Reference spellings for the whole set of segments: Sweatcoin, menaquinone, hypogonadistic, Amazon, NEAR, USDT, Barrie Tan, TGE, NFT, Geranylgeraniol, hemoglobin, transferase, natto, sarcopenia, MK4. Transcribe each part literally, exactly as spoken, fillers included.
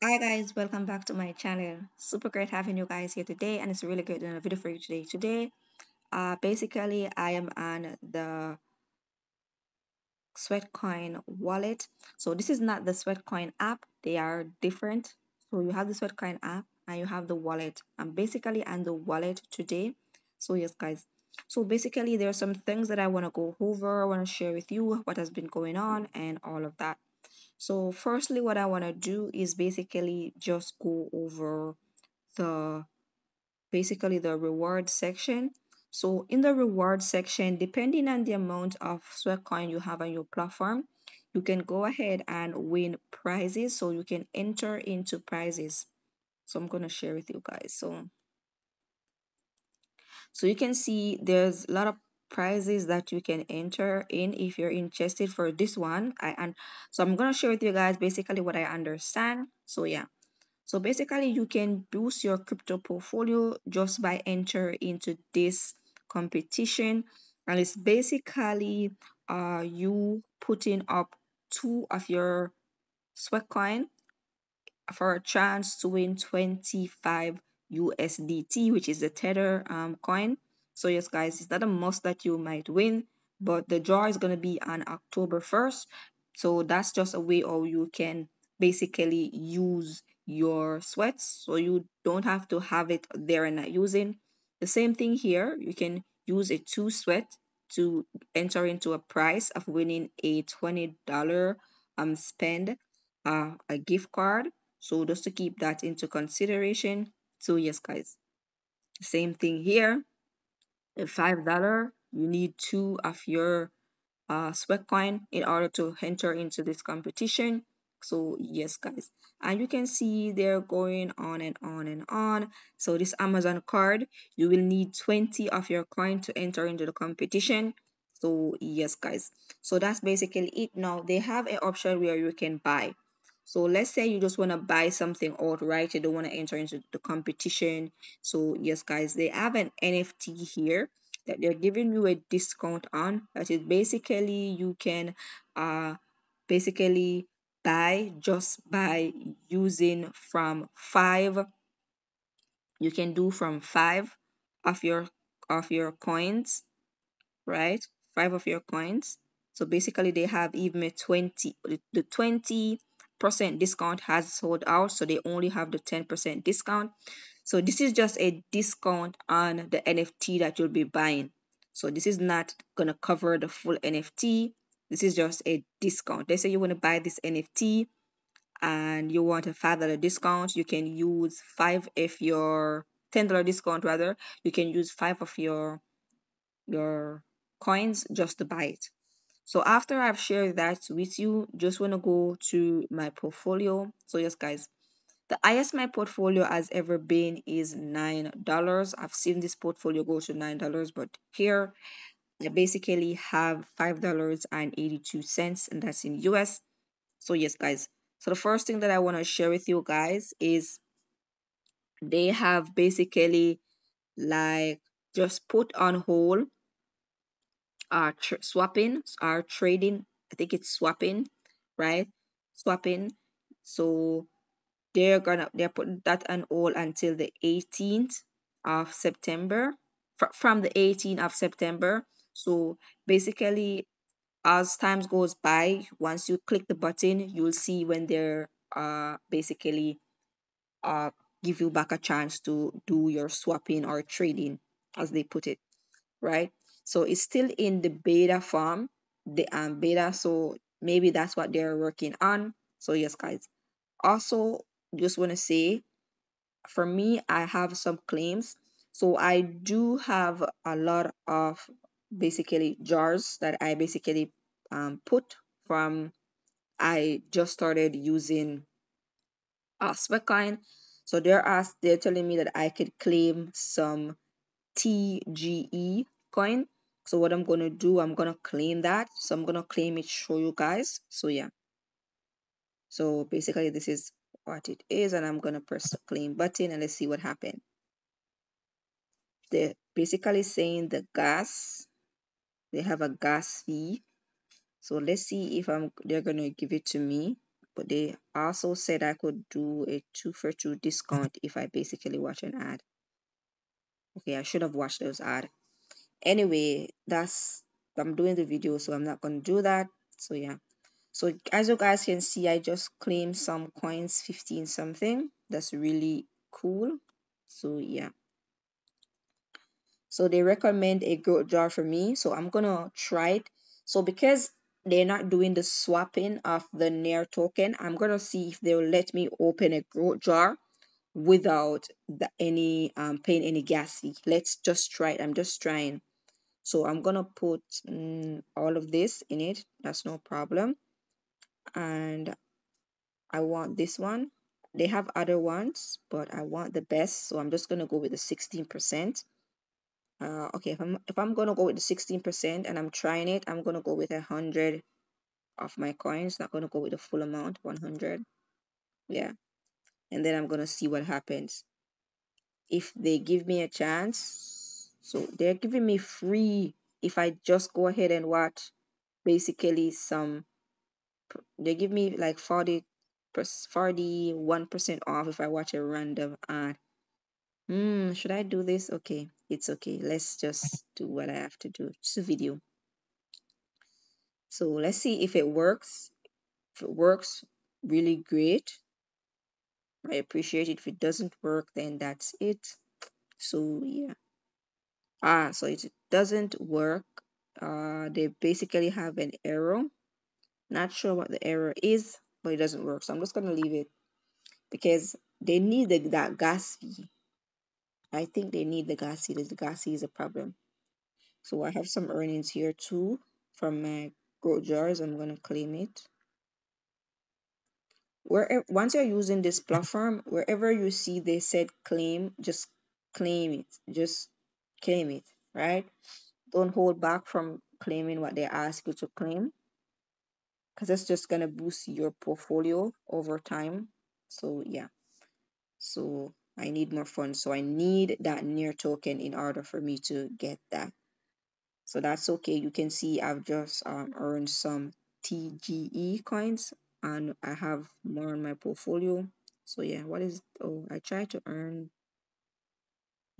Hi guys, welcome back to my channel. Super great having you guys here today, and it's really great doing a video for you today. Today, uh, basically, I am on the Sweatcoin wallet. So this is not the Sweatcoin app; they are different. So you have the Sweatcoin app and you have the wallet. I'm basically on the wallet today. So yes, guys. So basically, there are some things that I want to go over. I want to share with you what has been going on and all of that. So firstly, what I want to do is basically just go over the, basically the reward section. So in the reward section, depending on the amount of Sweatcoin you have on your platform, you can go ahead and win prizes. So you can enter into prizes. So I'm going to share with you guys. So, so you can see there's a lot of prizes that you can enter in if you're interested for this one. I and so I'm gonna share with you guys basically what I understand. So yeah, so basically you can boost your crypto portfolio just by entering into this competition, and it's basically uh you putting up two of your Sweatcoin for a chance to win twenty-five U S D T, which is the Tether um coin. So yes, guys, it's not a must that you might win, but the draw is going to be on October first. So that's just a way how you can basically use your sweats. So you don't have to have it there and not using. The same thing here. You can use a two sweat to enter into a prize of winning a twenty dollar um, spend, uh, a gift card. So just to keep that into consideration. So yes, guys, same thing here. five dollars, you need two of your uh, Sweatcoin in order to enter into this competition. So yes, guys, and you can see they're going on and on and on. So this Amazon card, you will need twenty of your coin to enter into the competition. So yes, guys, so that's basically it. Now they have an option where you can buy. So let's say you just want to buy something outright. You don't want to enter into the competition. So yes, guys, they have an N F T here that they're giving you a discount on. That is basically you can uh, basically buy just by using from five. You can do from five of your, of your coins, right? Five of your coins. So basically they have even a twenty, the twenty percent discount has sold out, so they only have the ten percent discount. So this is just a discount on the N F T that you'll be buying. So this is not gonna cover the full N F T. This is just a discount. Let's say you want to buy this N F T and you want a five dollar discount. You can use five if your ten dollar discount rather. You can use five of your your coins just to buy it. So after I've shared that with you, just want to go to my portfolio. So yes, guys, the highest my portfolio has ever been is nine dollars. I've seen this portfolio go to nine dollars, but here I basically have five dollars and eighty-two cents, and that's in U S. So yes, guys, so the first thing that I want to share with you guys is they have basically like just put on hold are swapping, are trading. I think it's swapping, right? Swapping. So they're gonna they're putting that on hold until the eighteenth of September. Fr from the eighteenth of September. So basically, as time goes by, once you click the button, you'll see when they're uh basically uh give you back a chance to do your swapping or trading, as they put it, right? So it's still in the beta form, the um, beta. So maybe that's what they're working on. So yes, guys. Also, just want to say, for me, I have some claims. So I do have a lot of basically jars that I basically um, put from. I just started using uh, Sweatcoin. So they're asked, they're telling me that I could claim some T G E coin. So what I'm going to do, I'm going to claim that. So I'm going to claim it, show you guys. So yeah. So basically this is what it is. And I'm going to press the claim button and let's see what happened. They're basically saying the gas, they have a gas fee. So let's see if I'm, they're going to give it to me. but they also said I could do a two for two discount if I basically watch an ad. Okay, I should have watched those ads. Anyway, that's, I'm doing the video, so I'm not going to do that. So yeah. So as you guys can see, I just claimed some coins, fifteen something. That's really cool. So yeah. So they recommend a growth jar for me. So I'm going to try it. So because they're not doing the swapping of the NEAR token, I'm going to see if they'll let me open a growth jar without the, any um paying any gas fee. Let's just try it. I'm just trying. So I'm gonna put mm, all of this in it. That's no problem. And I want this one. They have other ones, but I want the best. So I'm just gonna go with the sixteen percent. Uh, okay, if I'm if I'm gonna go with the sixteen percent and I'm trying it, I'm gonna go with a hundred of my coins. Not gonna go with the full amount, one hundred. Yeah. And then I'm going to see what happens. If they give me a chance, so they're giving me free. If I just go ahead and watch, basically some, they give me like forty, forty-one percent off if I watch a random ad. Hmm, should I do this? Okay, it's okay. Let's just do what I have to do. Just a video. So let's see if it works. If it works, really great. I appreciate it. If it doesn't work, then that's it. So yeah. Ah, so it doesn't work. Uh, they basically have an error. Not sure what the error is, but it doesn't work. So I'm just gonna leave it because they need the, that gas fee. I think they need the gas fee. The gas fee is a problem. So I have some earnings here too from my growth jars. I'm gonna claim it. Where, once you're using this platform, wherever you see they said claim, just claim it. Just claim it, right? Don't hold back from claiming what they ask you to claim, because that's just going to boost your portfolio over time. So yeah. So I need more funds. So I need that NEAR token in order for me to get that. So that's okay. You can see I've just um, earned some T G E coins. And I have more on my portfolio. So yeah, what is, oh, I try to earn,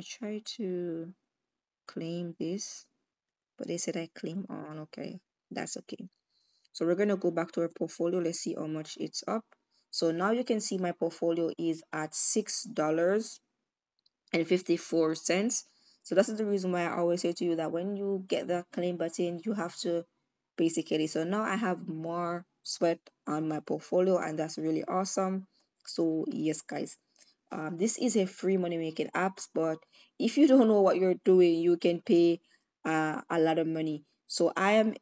I try to claim this, but they said I claim on, okay, that's okay. So we're going to go back to our portfolio. Let's see how much it's up. So now you can see my portfolio is at six dollars and fifty-four cents. So that's the reason why I always say to you that when you get the claim button, you have to basically, so now I have more sweat on my portfolio, and that's really awesome. So yes guys, um this is a free money making app, but if you don't know what you're doing, you can pay uh, a lot of money. So I am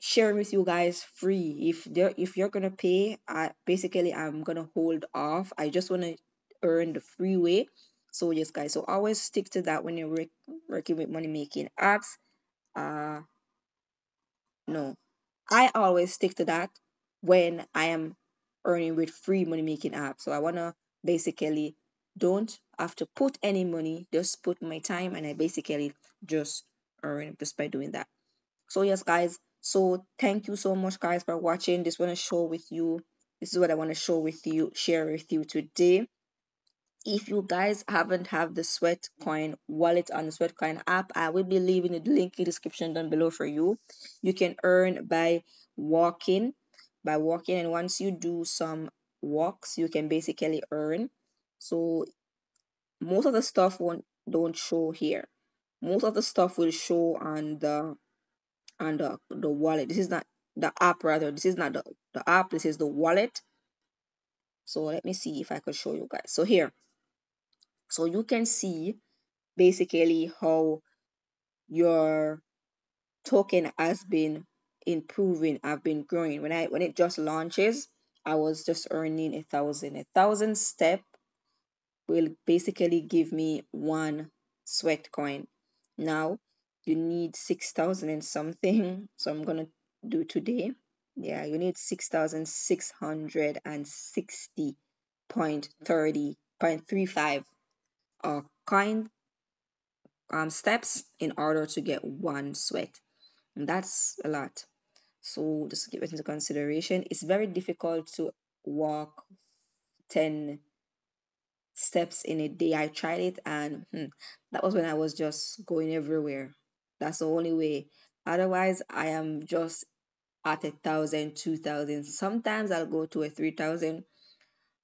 sharing with you guys free. If there if you're gonna pay, I basically I'm gonna hold off. I just want to earn the free way. So yes guys, so always stick to that when you're working with money making apps. Uh no, I always stick to that when I am earning with free money making apps. So I want to basically don't have to put any money, just put my time, and I basically just earn just by doing that. So yes guys, so thank you so much guys for watching. This want to show with you, this is what I want to show with you, share with you today. If you guys haven't have the Sweatcoin wallet on the Sweatcoin app, I will be leaving the link in the description down below for you. You can earn by walking, by walking, and once you do some walks, you can basically earn. So most of the stuff won't don't show here. Most of the stuff will show on the on the, the wallet. This is not the app, rather. This is not the, the app. This is the wallet. So let me see if I could show you guys. So here. So you can see basically how your token has been improving. I've been growing. When I when it just launches, I was just earning a thousand. A thousand step will basically give me one sweat coin. Now you need six thousand and something. So I'm gonna do today. Yeah, you need six thousand six hundred and sixty point thirty point three five. Uh, coin um, steps in order to get one sweat, and that's a lot. So just give it into consideration. It's very difficult to walk ten steps in a day. I tried it, and hmm, that was when I was just going everywhere. That's the only way. Otherwise, I am just at a thousand, two thousand. Sometimes I'll go to a three thousand,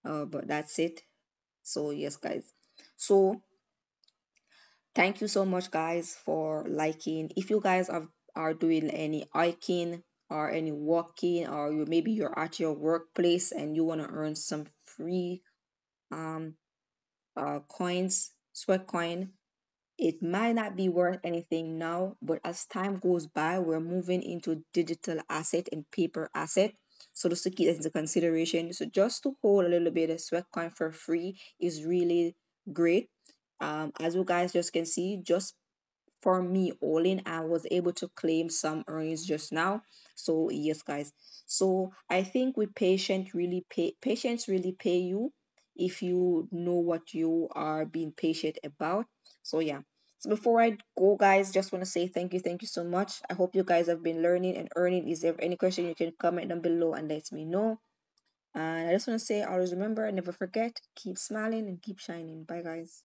uh, but that's it. So yes, guys. So thank you so much, guys, for liking. If you guys are are doing any hiking or any walking, or you maybe you're at your workplace and you want to earn some free um uh coins, Sweatcoin. It might not be worth anything now, but as time goes by, we're moving into digital asset and paper asset. So just to keep that into consideration. So just to hold a little bit of Sweatcoin for free is really great. Um, as you guys just can see, just for me all in, I was able to claim some earnings just now. So yes, guys. So I think with patience really pay patience really pay you if you know what you are being patient about. So yeah. So before I go, guys, just want to say thank you. Thank you so much. I hope you guys have been learning and earning. Is there any question, you can comment down below and let me know. And I just want to say, always remember and never forget, keep smiling and keep shining. Bye, guys.